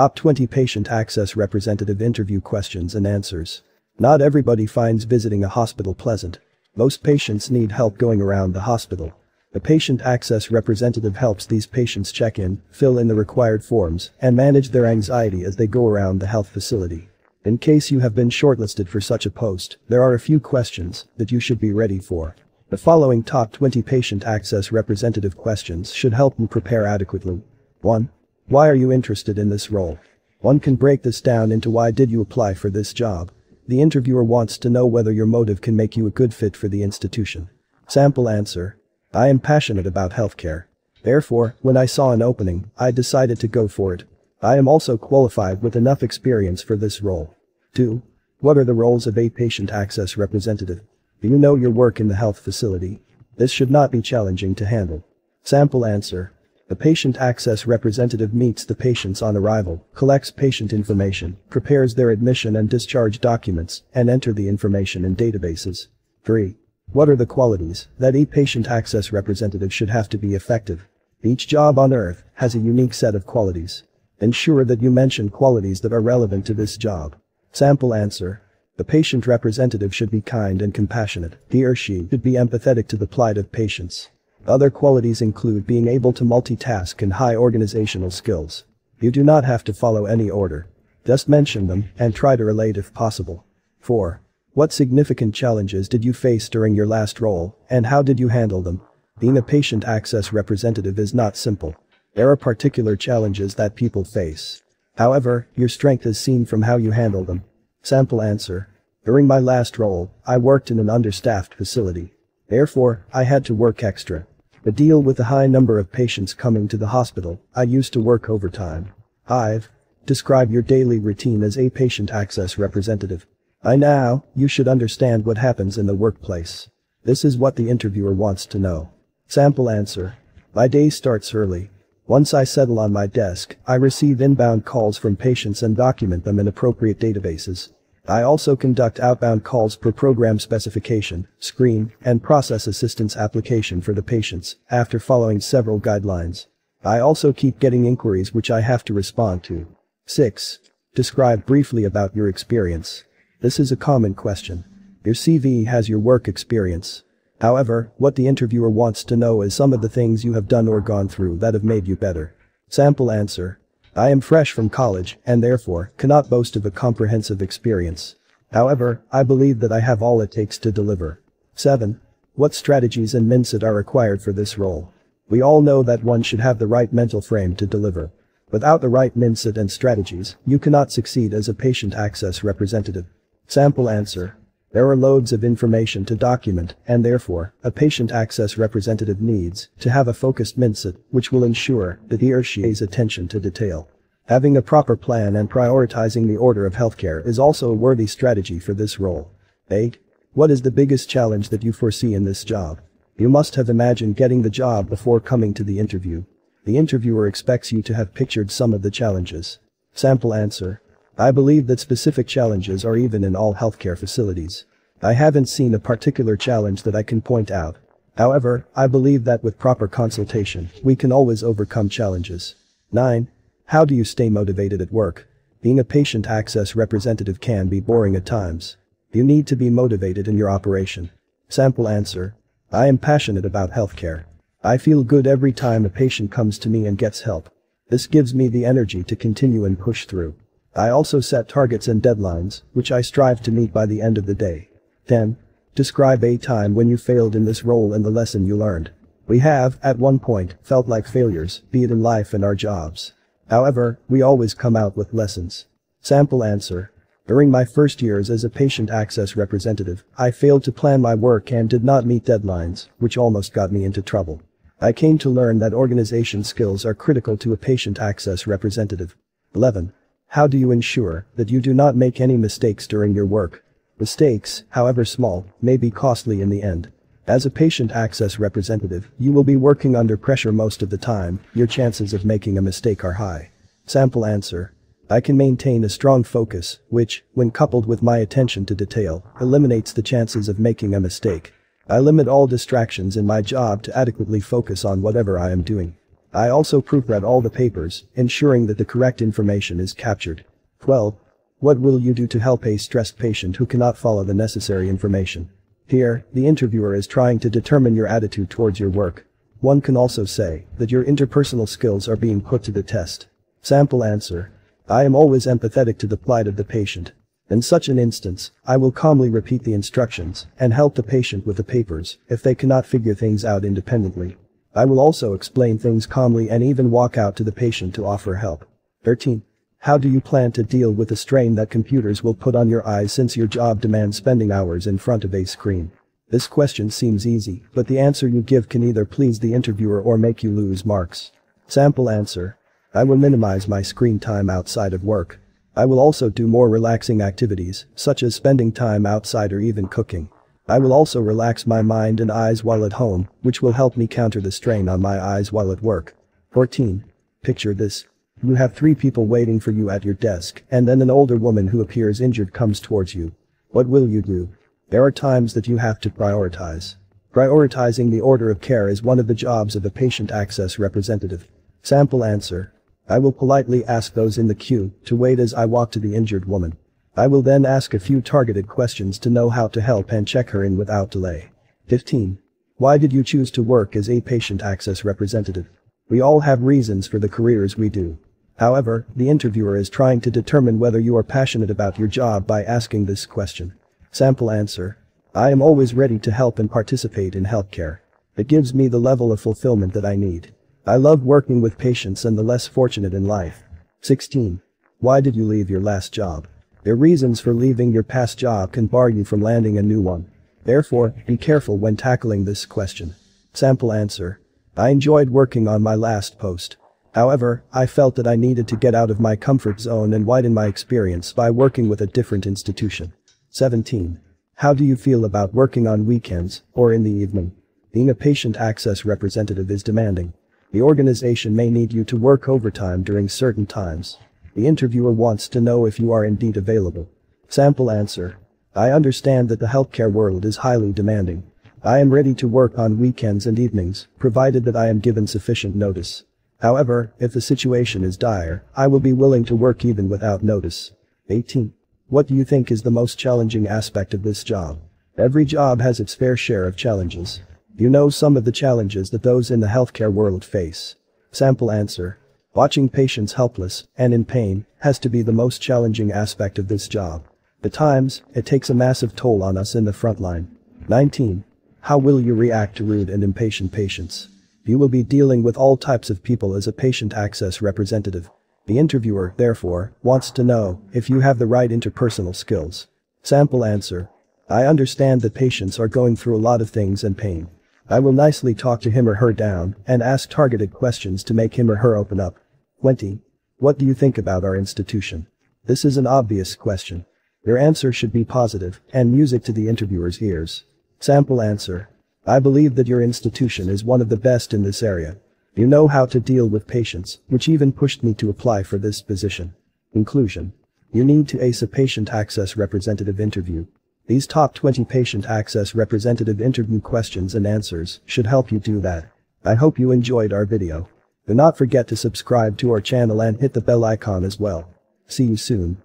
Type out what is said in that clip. Top 20 Patient Access Representative Interview Questions and Answers. Not everybody finds visiting a hospital pleasant. Most patients need help going around the hospital. The patient access representative helps these patients check in, fill in the required forms, and manage their anxiety as they go around the health facility. In case you have been shortlisted for such a post, there are a few questions that you should be ready for. The following top 20 patient access representative questions should help you prepare adequately. 1. Why are you interested in this role? One can break this down into why did you apply for this job? The interviewer wants to know whether your motive can make you a good fit for the institution. Sample answer. I am passionate about healthcare. Therefore, when I saw an opening, I decided to go for it. I am also qualified with enough experience for this role. 2. What are the roles of a patient access representative? Do you know your work in the health facility? This should not be challenging to handle. Sample answer. The patient access representative meets the patients on arrival, collects patient information, prepares their admission and discharge documents, and enters the information in databases. 3. What are the qualities that a patient access representative should have to be effective? Each job on earth has a unique set of qualities. Ensure that you mention qualities that are relevant to this job. Sample answer. The patient representative should be kind and compassionate. He or she should be empathetic to the plight of patients. Other qualities include being able to multitask and high organizational skills. You do not have to follow any order. Just mention them and try to relate if possible. 4. What significant challenges did you face during your last role, and how did you handle them? Being a patient access representative is not simple. There are particular challenges that people face. However, your strength is seen from how you handle them. Sample answer. During my last role, I worked in an understaffed facility. Therefore, I had to work extra. To deal with the high number of patients coming to the hospital, I used to work overtime. 5. Describe your daily routine as a patient access representative. By now, you should understand what happens in the workplace. This is what the interviewer wants to know. Sample answer. My day starts early. Once I settle on my desk, I receive inbound calls from patients and document them in appropriate databases. I also conduct outbound calls per program specification, screen, and process assistance application for the patients, after following several guidelines. I also keep getting inquiries which I have to respond to. 6. Describe briefly about your experience. This is a common question. Your CV has your work experience. However, what the interviewer wants to know is some of the things you have done or gone through that have made you better. Sample answer. I am fresh from college and therefore cannot boast of a comprehensive experience. However, I believe that I have all it takes to deliver. 7. What strategies and mindset are required for this role? We all know that one should have the right mental frame to deliver. Without the right mindset and strategies, you cannot succeed as a patient access representative. Sample answer. There are loads of information to document, and therefore, a patient access representative needs to have a focused mindset, which will ensure that he or she pays attention to detail. Having a proper plan and prioritizing the order of healthcare is also a worthy strategy for this role. 8. What is the biggest challenge that you foresee in this job? You must have imagined getting the job before coming to the interview. The interviewer expects you to have pictured some of the challenges. Sample answer. I believe that specific challenges are even in all healthcare facilities. I haven't seen a particular challenge that I can point out. However, I believe that with proper consultation, we can always overcome challenges. 9. How do you stay motivated at work? Being a patient access representative can be boring at times. You need to be motivated in your operation. Sample answer. I am passionate about healthcare. I feel good every time a patient comes to me and gets help. This gives me the energy to continue and push through. I also set targets and deadlines, which I strive to meet by the end of the day. 10. Describe a time when you failed in this role and the lesson you learned. We have, at one point, felt like failures, be it in life and our jobs. However, we always come out with lessons. Sample answer. During my first years as a patient access representative, I failed to plan my work and did not meet deadlines, which almost got me into trouble. I came to learn that organization skills are critical to a patient access representative. 11. How do you ensure that you do not make any mistakes during your work? Mistakes, however small, may be costly in the end. As a patient access representative, you will be working under pressure most of the time, your chances of making a mistake are high. Sample answer. I can maintain a strong focus, which, when coupled with my attention to detail, eliminates the chances of making a mistake. I limit all distractions in my job to adequately focus on whatever I am doing. I also proofread all the papers, ensuring that the correct information is captured. 12. What will you do to help a stressed patient who cannot follow the necessary information? Here, the interviewer is trying to determine your attitude towards your work. One can also say that your interpersonal skills are being put to the test. Sample answer. I am always empathetic to the plight of the patient. In such an instance, I will calmly repeat the instructions and help the patient with the papers if they cannot figure things out independently. I will also explain things calmly and even walk out to the patient to offer help. 13. How do you plan to deal with the strain that computers will put on your eyes since your job demands spending hours in front of a screen? This question seems easy, but the answer you give can either please the interviewer or make you lose marks. Sample answer. I will minimize my screen time outside of work. I will also do more relaxing activities, such as spending time outside or even cooking. I will also relax my mind and eyes while at home, which will help me counter the strain on my eyes while at work. 14. Picture this. You have 3 people waiting for you at your desk, and then an older woman who appears injured comes towards you. What will you do? There are times that you have to prioritize. Prioritizing the order of care is one of the jobs of a patient access representative. Sample answer. I will politely ask those in the queue to wait as I walk to the injured woman. I will then ask a few targeted questions to know how to help and check her in without delay. 15. Why did you choose to work as a patient access representative? We all have reasons for the careers we do. However, the interviewer is trying to determine whether you are passionate about your job by asking this question. Sample answer. I am always ready to help and participate in healthcare. It gives me the level of fulfillment that I need. I love working with patients and the less fortunate in life. 16. Why did you leave your last job? Your reasons for leaving your past job can bar you from landing a new one. Therefore, be careful when tackling this question. Sample answer. I enjoyed working on my last post. However, I felt that I needed to get out of my comfort zone and widen my experience by working with a different institution. 17. How do you feel about working on weekends or in the evening? Being a patient access representative is demanding. The organization may need you to work overtime during certain times. The interviewer wants to know if you are indeed available. Sample answer. I understand that the healthcare world is highly demanding. I am ready to work on weekends and evenings, provided that I am given sufficient notice. However, if the situation is dire, I will be willing to work even without notice. 18. What do you think is the most challenging aspect of this job? Every job has its fair share of challenges. You know some of the challenges that those in the healthcare world face. Sample answer. Watching patients helpless and in pain has to be the most challenging aspect of this job. At times, it takes a massive toll on us in the front line. 19. How will you react to rude and impatient patients? You will be dealing with all types of people as a patient access representative. The interviewer, therefore, wants to know if you have the right interpersonal skills. Sample answer. I understand that patients are going through a lot of things and pain. I will nicely talk to him or her down and ask targeted questions to make him or her open up. 20. What do you think about our institution? This is an obvious question. Your answer should be positive and music to the interviewer's ears. Sample answer. I believe that your institution is one of the best in this area. You know how to deal with patients, which even pushed me to apply for this position. Conclusion. You need to ace a patient access representative interview. These top 20 patient access representative interview questions and answers should help you do that. I hope you enjoyed our video. Do not forget to subscribe to our channel and hit the bell icon as well. See you soon.